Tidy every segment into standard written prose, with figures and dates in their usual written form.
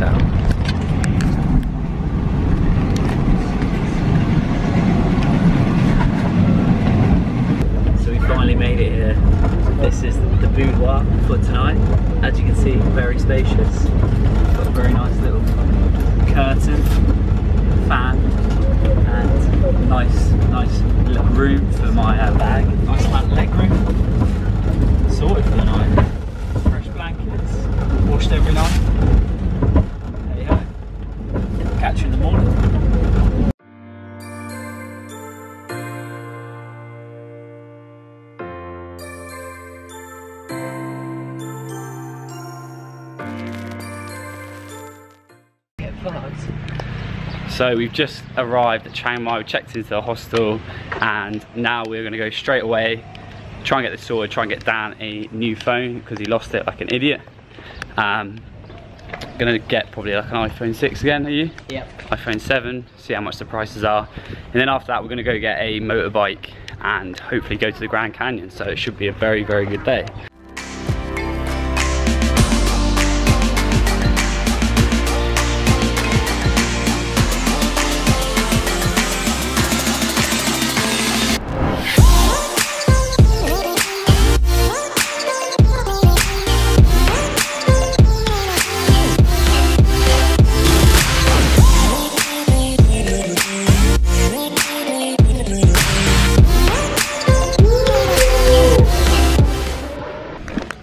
this out. So we finally made it here. This is the boudoir for tonight. As you can see, very spacious. Got a very nice little curtain, fan, and nice little room for my bag. Nice leg room. Sorted for the night. Washed every night. There you go. Catch you in the morning. So we've just arrived at Chiang Mai. We checked into the hostel, and now we're going to go straight away, try and get this sorted, try and get Dan a new phone because he lost it like an idiot. Gonna get probably like an iPhone 6 again, are you? Yep. iPhone 7, see how much the prices are. And then after that, we're gonna go get a motorbike and hopefully go to the Grand Canyon. So it should be a very, very good day.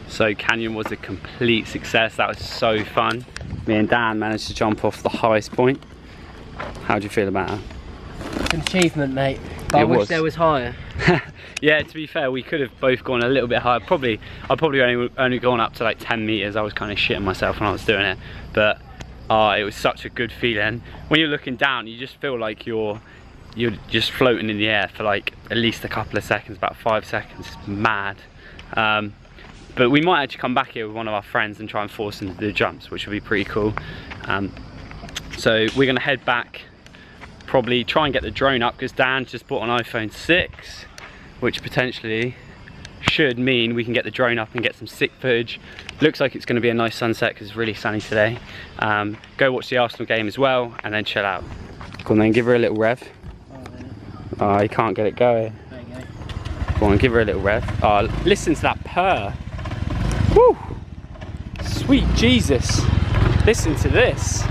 So Canyon was a complete success. That was so fun. Me and Dan managed to jump off the highest point. How do you feel about that? It's an achievement, mate. But I wish there was higher. Yeah, to be fair, we could have both gone a little bit higher. Probably, I'd probably only gone up to like 10 meters. I was kind of shitting myself when I was doing it. But it was such a good feeling. When you're looking down, you just feel like you're just floating in the air for like at least a couple of seconds, about 5 seconds. It's mad. But we might actually come back here with one of our friends and try and force them to do jumps, which would be pretty cool. So we're gonna head back, probably try and get the drone up because Dan's just bought an iPhone 6, which potentially should mean we can get the drone up and get some sick footage. Looks like it's gonna be a nice sunset because it's really sunny today. Go watch the Arsenal game as well and then chill out. Go on then, give her a little rev. Oh, you can't get it going. Go on, give her a little rev. Oh, listen to that purr. Woo! Sweet Jesus, listen to this.